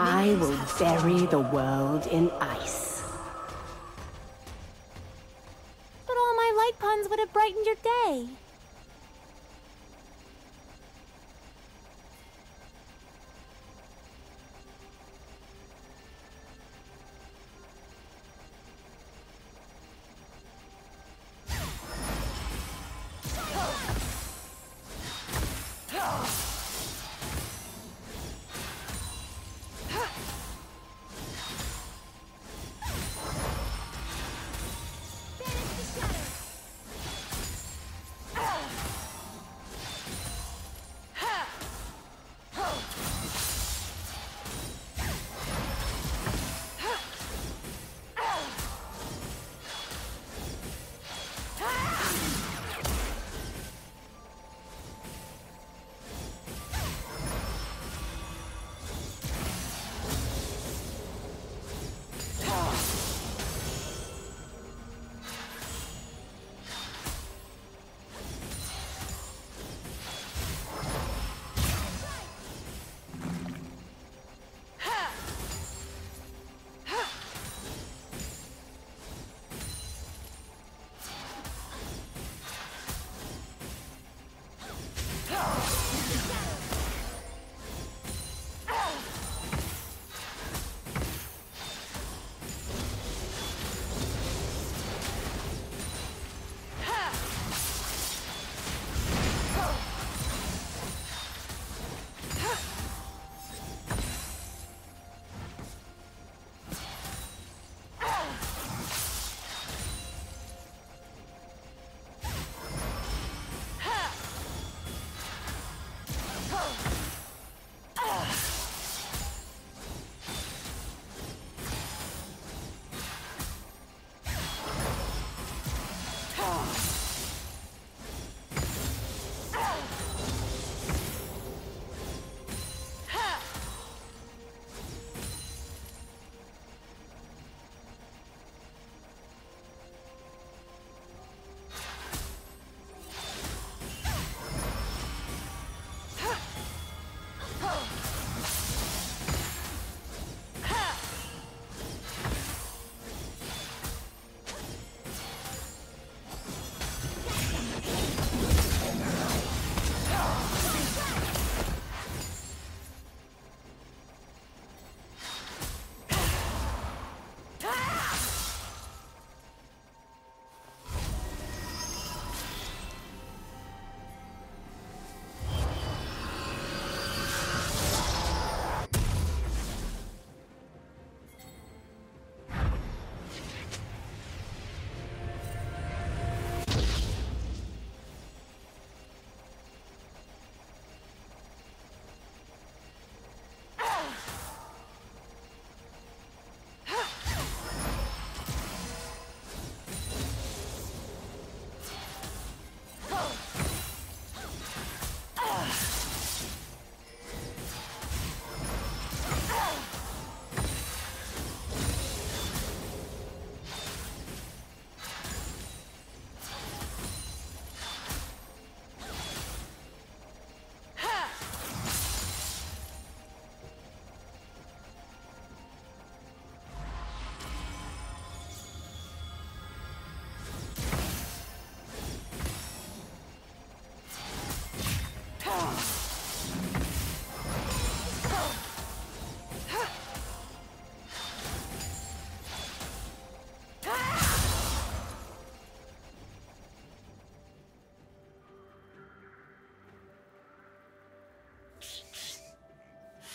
I will bury the world in ice. But all my light puns would have brightened your day.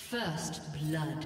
First blood.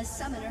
A summoner